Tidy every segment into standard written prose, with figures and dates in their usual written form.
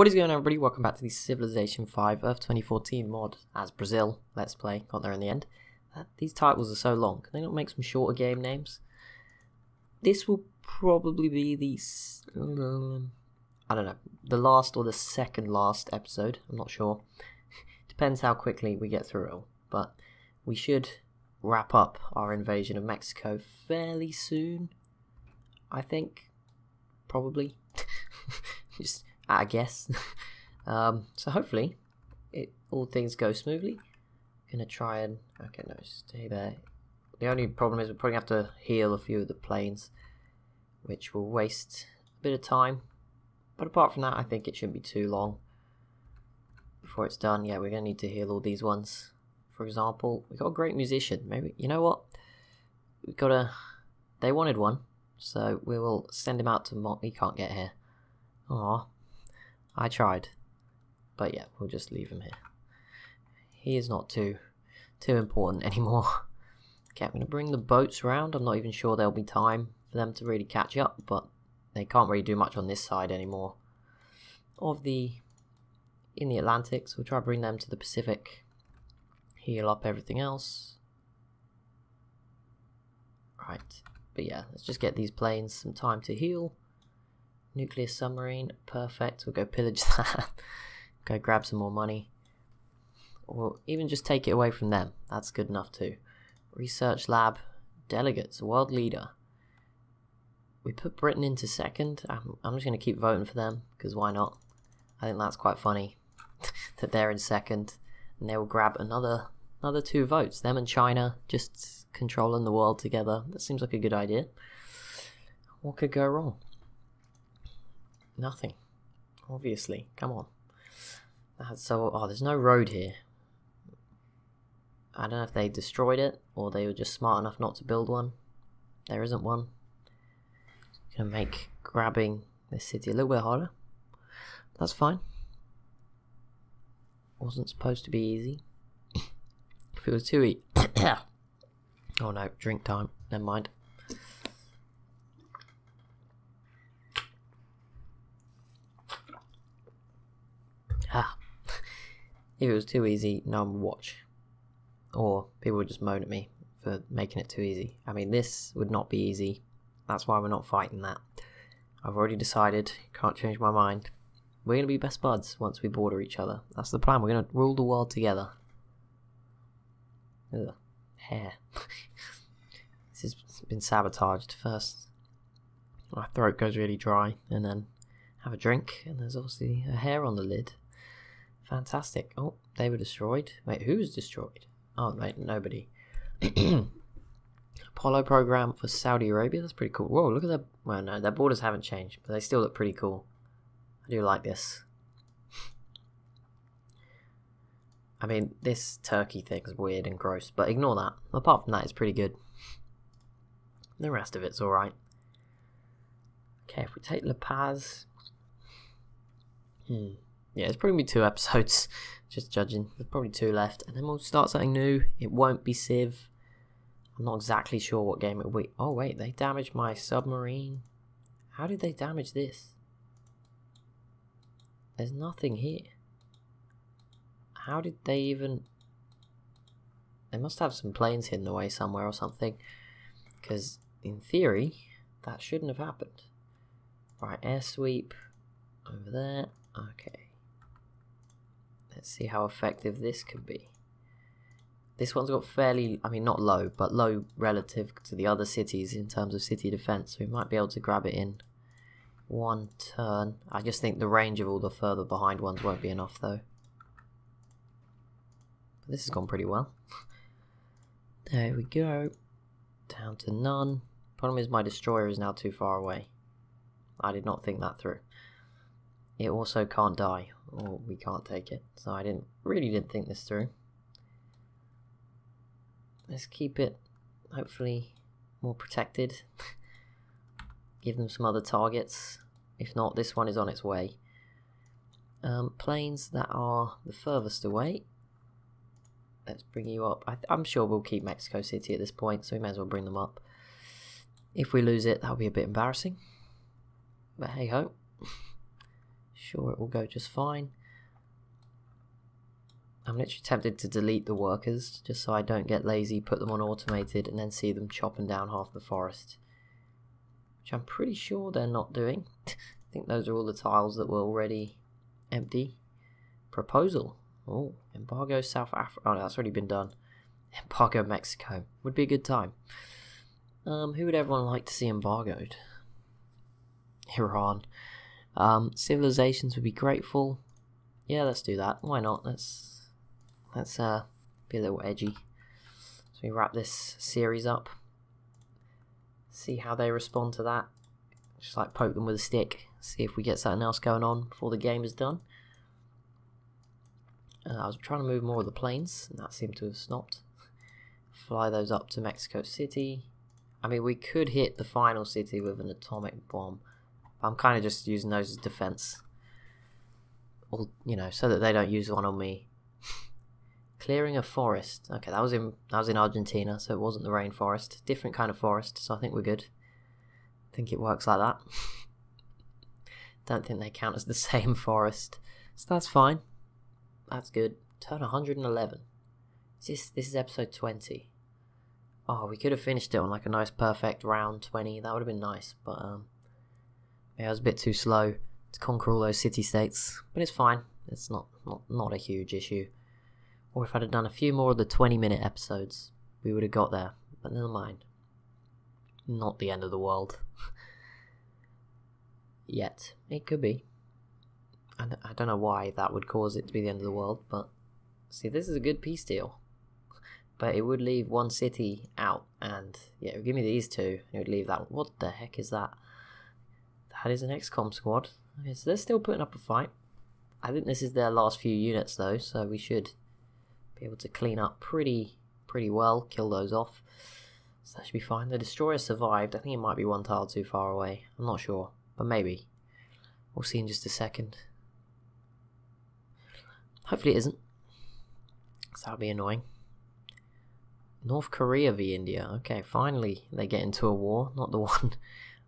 What is going on, everybody? Welcome back to the Civilization V Earth 2014 mod as Brazil Let's Play. Got there in the end. These titles are so long. Can they not make some shorter game names? This will probably be the... I don't know. The last or the second last episode. I'm not sure. Depends how quickly we get through it all. But we should wrap up our invasion of Mexico fairly soon. I think. Probably. Just... I guess. So hopefully, all things go smoothly. Gonna try and... Okay, no, stay there. The only problem is we're probably gonna have to heal a few of the planes, which will waste a bit of time. But apart from that, I think it shouldn't be too long before it's done. Yeah, we're gonna need to heal all these ones. For example, we got a great musician. Maybe, you know what? We've got a... They wanted one, so we will send him out to... He can't get here. Aww. I tried, but yeah, we'll just leave him here. He is not too important anymore. Okay, I'm going to bring the boats round. I'm not even sure there'll be time for them to really catch up, but they can't really do much on this side anymore of in the Atlantic, so we'll try to bring them to the Pacific, heal up everything else. Right, but yeah, let's just get these planes some time to heal. Nuclear submarine, perfect. We'll go pillage that. Go grab some more money. Or even just take it away from them. That's good enough too. Research lab, delegates, world leader. We put Britain into second. I'm just going to keep voting for them, because why not? I think that's quite funny that they're in second. And they will grab another two votes. Them and China just controlling the world together. That seems like a good idea. What could go wrong? Nothing, obviously. Come on. That's so... Oh, there's no road here. I don't know if they destroyed it or they were just smart enough not to build one. There isn't one. Gonna make grabbing this city a little bit harder. That's fine. Wasn't supposed to be easy. If it was too easy. Oh no, drink time. Never mind. If it was too easy, no one would watch. Or people would just moan at me for making it too easy. I mean, this would not be easy. That's why we're not fighting that. I've already decided. Can't change my mind. We're going to be best buds once we border each other. That's the plan. We're going to rule the world together. Ugh. Hair. This has been sabotaged. First, my throat goes really dry. And then have a drink. And there's obviously a hair on the lid. Fantastic. Oh, they were destroyed. Wait, who was destroyed? Oh, wait, nobody. Apollo program for Saudi Arabia. That's pretty cool. Whoa, look at that. Well, no, their borders haven't changed, but they still look pretty cool. I do like this. I mean, this Turkey thing is weird and gross, but ignore that. Apart from that, it's pretty good. The rest of it's alright. Okay, if we take La Paz... Yeah, it's probably two episodes, just judging. There's probably two left, and then we'll start something new. It won't be Civ. I'm not exactly sure what game it'll be. Oh, wait, they damaged my submarine. How did they damage this? There's nothing here. How did they even... They must have some planes hidden away somewhere or something, because in theory, that shouldn't have happened. Right, air sweep over there. Okay. Let's see how effective this could be. This one's got fairly, I mean not low, but low relative to the other cities in terms of city defense, so we might be able to grab it in one turn. I just think the range of all the further behind ones won't be enough though. But this has gone pretty well. There we go. Down to none. Problem is my destroyer is now too far away. I did not think that through. It also can't die, or we can't take it, so I really didn't think this through. Let's keep it, hopefully, more protected. Give them some other targets. If not, this one is on its way. Planes that are the furthest away. Let's bring you up. I'm sure we'll keep Mexico City at this point, so we may as well bring them up. If we lose it, that'll be a bit embarrassing. But hey ho. Sure, it will go just fine. I'm literally tempted to delete the workers just so I don't get lazy, put them on automated and then see them chopping down half the forest, which I'm pretty sure they're not doing. I think those are all the tiles that were already empty. Proposal. Oh, embargo South Africa. Oh no, that's already been done. Embargo Mexico would be a good time. Who would everyone like to see embargoed? Iran. Civilizations would be grateful. Yeah, let's do that. Why not? Let's be a little edgy. So we wrap this series up. See how they respond to that. Just like poke them with a stick. See if we get something else going on before the game is done. I was trying to move more of the planes, and that seemed to have stopped. Fly those up to Mexico City. I mean, we could hit the final city with an atomic bomb. I'm kind of just using those as defense. Or, you know, so that they don't use one on me. Clearing a forest. Okay, that was in Argentina, so it wasn't the rainforest. Different kind of forest, so I think we're good. I think it works like that. Don't think they count as the same forest. So that's fine. That's good. Turn 111. This is episode 20. Oh, we could have finished it on like a nice perfect round 20. That would have been nice, but yeah, I was a bit too slow to conquer all those city-states. But it's fine. It's not a huge issue. Or if I'd have done a few more of the 20-minute episodes, we would have got there. But never mind. Not the end of the world. Yet. It could be. I don't know why that would cause it to be the end of the world, but... See, this is a good peace deal. But it would leave one city out, and... Yeah, it would give me these two, and it would leave that... What the heck is that? That is an XCOM squad. Okay, so they're still putting up a fight. I think this is their last few units, though, so we should... be able to clean up pretty well, kill those off. So that should be fine. The destroyer survived. I think it might be one tile too far away. I'm not sure, but maybe. We'll see in just a second. Hopefully it isn't. So that'll be annoying. North Korea v India. Okay, finally they get into a war. Not the one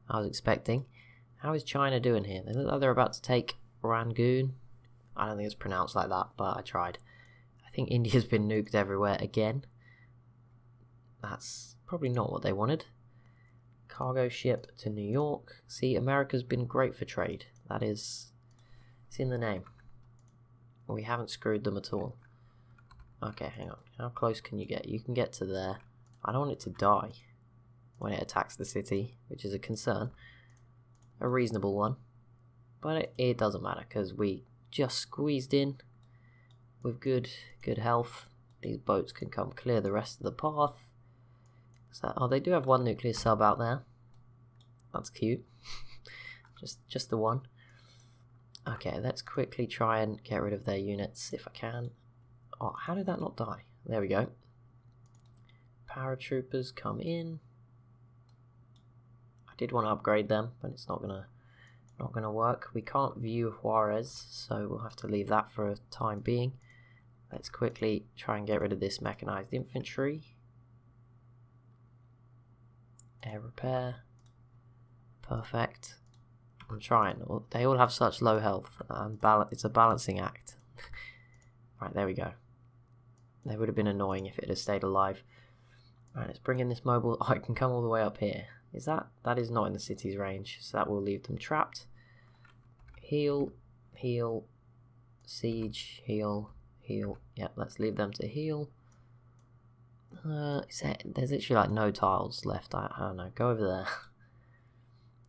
I was expecting. How is China doing here? They look like they're about to take Rangoon. I don't think it's pronounced like that, but I tried. I think India's been nuked everywhere again. That's probably not what they wanted. Cargo ship to New York. See, America's been great for trade. That is... It's in the name. We haven't screwed them at all. Okay, hang on. How close can you get? You can get to there. I don't want it to die when it attacks the city, which is a concern. A reasonable one. But it doesn't matter, because we just squeezed in. With good health, these boats can come clear the rest of the path. So, oh, they do have one nuclear sub out there. That's cute. just the one. Okay, let's quickly try and get rid of their units if I can. Oh, how did that not die? There we go. Paratroopers come in. I did want to upgrade them, but it's not gonna work. We can't view Juarez, so we'll have to leave that for a time being. Let's quickly try and get rid of this mechanized infantry. Air repair. Perfect. I'm trying. They all have such low health. It's a balancing act. Right, there we go. They would have been annoying if it had stayed alive. Right, let's bring in this mobile. Oh, it can come all the way up here. Is that? That is not in the city's range, so that will leave them trapped. Heal, heal, siege, heal, heal. Yep, let's leave them to heal. There's literally like no tiles left. I don't know. Go over there.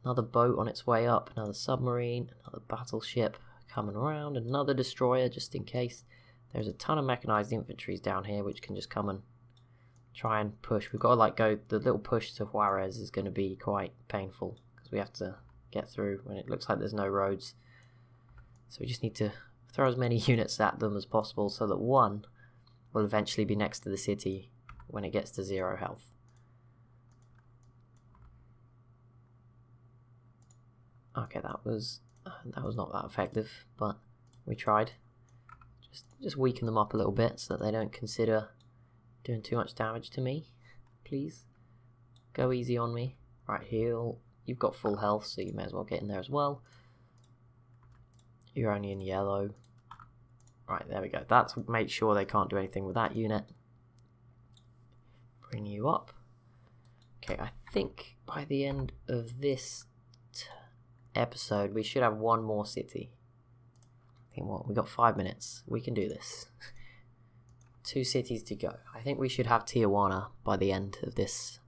Another boat on its way up, another submarine, another battleship coming around, another destroyer just in case. There's a ton of mechanized infantries down here which can just come and try and push. We've got to like go, the little push to Juarez is going to be quite painful because we have to get through when it looks like there's no roads. So we just need to throw as many units at them as possible so that one will eventually be next to the city when it gets to zero health. Okay, that was not that effective, but we tried. Just weaken them up a little bit so that they don't consider doing too much damage to me. Please. Go easy on me. Right, heal. You've got full health, so you may as well get in there as well. You're only in yellow. Right, there we go. That's make sure they can't do anything with that unit. Bring you up. Okay, I think by the end of this episode, we should have one more city. I think what, we got 5 minutes. We can do this. 2 cities to go. I think we should have Tijuana by the end of this.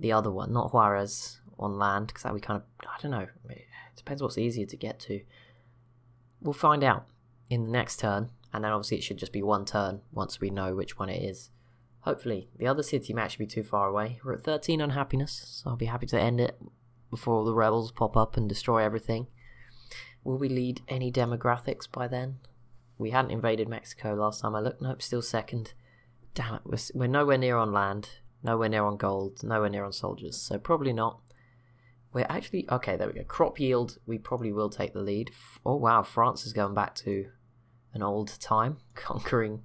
The other one, not Juarez, on land, because that we kind of, I don't know. It depends what's easier to get to. We'll find out in the next turn, and then obviously it should just be one turn once we know which one it is. Hopefully, the other city might actually be too far away. We're at 13 on happiness, so I'll be happy to end it before all the rebels pop up and destroy everything. Will we lead any demographics by then? We hadn't invaded Mexico last time I looked. Nope, still second. Damn it, we're nowhere near on land, nowhere near on gold, nowhere near on soldiers, so probably not. We're actually, okay, there we go. Crop yield, we probably will take the lead. Oh wow, France is going back to an old time, conquering.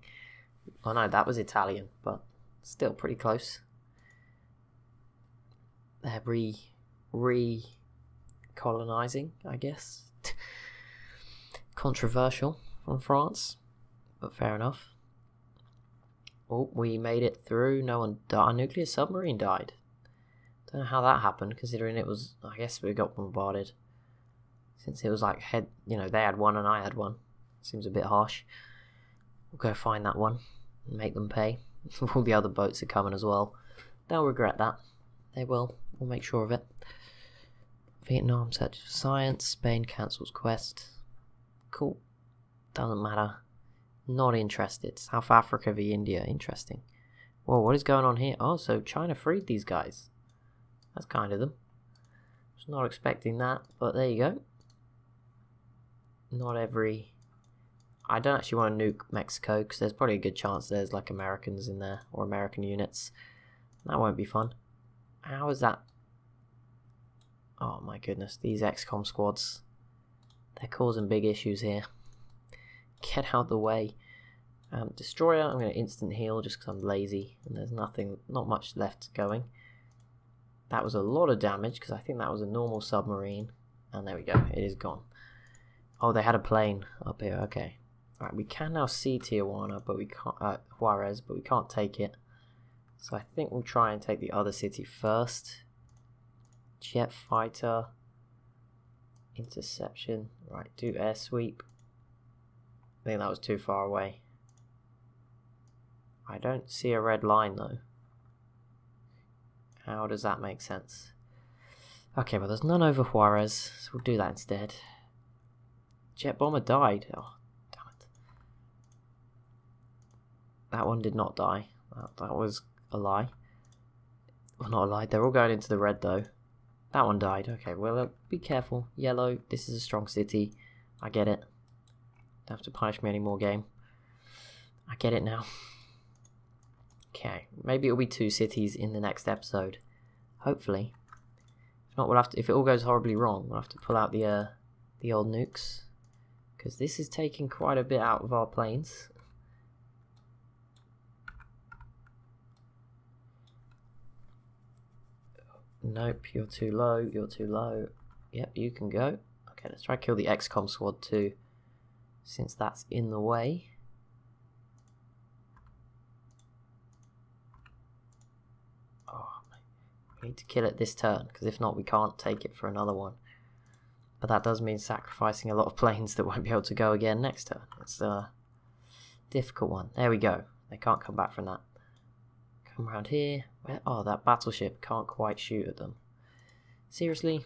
Oh no, that was Italian, but still pretty close. They're re-colonizing, I guess. Controversial from France, but fair enough. Oh, we made it through. No one died. Our nuclear submarine died. Don't know how that happened, considering it was, I guess we got bombarded. Since it was like, head, you know, they had one and I had one. Seems a bit harsh. We'll go find that one and make them pay. All the other boats are coming as well. They'll regret that. They will. We'll make sure of it. Vietnam searches for science. Spain cancels quest. Cool. Doesn't matter. Not interested. South Africa v India. Interesting. Whoa, what is going on here? Oh, so China freed these guys. That's kind of them. Was not expecting that, but there you go. Not every... I don't actually want to nuke Mexico, because there's probably a good chance there's like Americans in there, or American units. That won't be fun. How is that? Oh my goodness, these XCOM squads. They're causing big issues here. Get out of the way. Destroyer, I'm going to instant heal just because I'm lazy and there's nothing, not much left going. That was a lot of damage because I think that was a normal submarine. And there we go, it is gone. Oh, they had a plane up here, okay. Alright, we can now see Tijuana, but we can't, Juarez, but we can't take it. So I think we'll try and take the other city first. Jet fighter. Interception. Right, do air sweep. I think that was too far away. I don't see a red line though. How does that make sense? Okay, well there's none over Juarez, so we'll do that instead. Jet bomber died. Oh, damn it. That one did not die. That was a lie. Well, not a lie. They're all going into the red though. That one died. Okay, well, be careful. Yellow, this is a strong city. I get it. Don't have to punish me anymore, game. I get it now. Okay, maybe it'll be 2 cities in the next episode. Hopefully. If not, we'll have to, if it all goes horribly wrong, we'll have to pull out the old nukes. Because this is taking quite a bit out of our planes. Nope, you're too low, you're too low. Yep, you can go. Okay, let's try to kill the XCOM squad too, since that's in the way. Oh, we need to kill it this turn, because if not we can't take it for another one. But that does mean sacrificing a lot of planes that won't be able to go again next turn. It's a difficult one. There we go. They can't come back from that. Come around here. Where, oh, that battleship can't quite shoot at them. Seriously?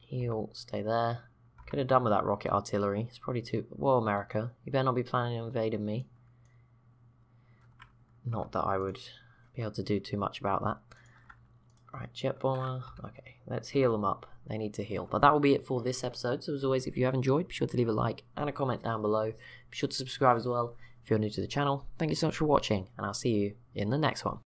He'll stay there. Could have done with that rocket artillery. It's probably too... Well, America, you better not be planning on invading me. Not that I would be able to do too much about that. Right, jet bomber. Okay, let's heal them up. They need to heal. But that will be it for this episode. So as always, if you have enjoyed, be sure to leave a like and a comment down below. Be sure to subscribe as well. If you're new to the channel, thank you so much for watching, and I'll see you in the next one.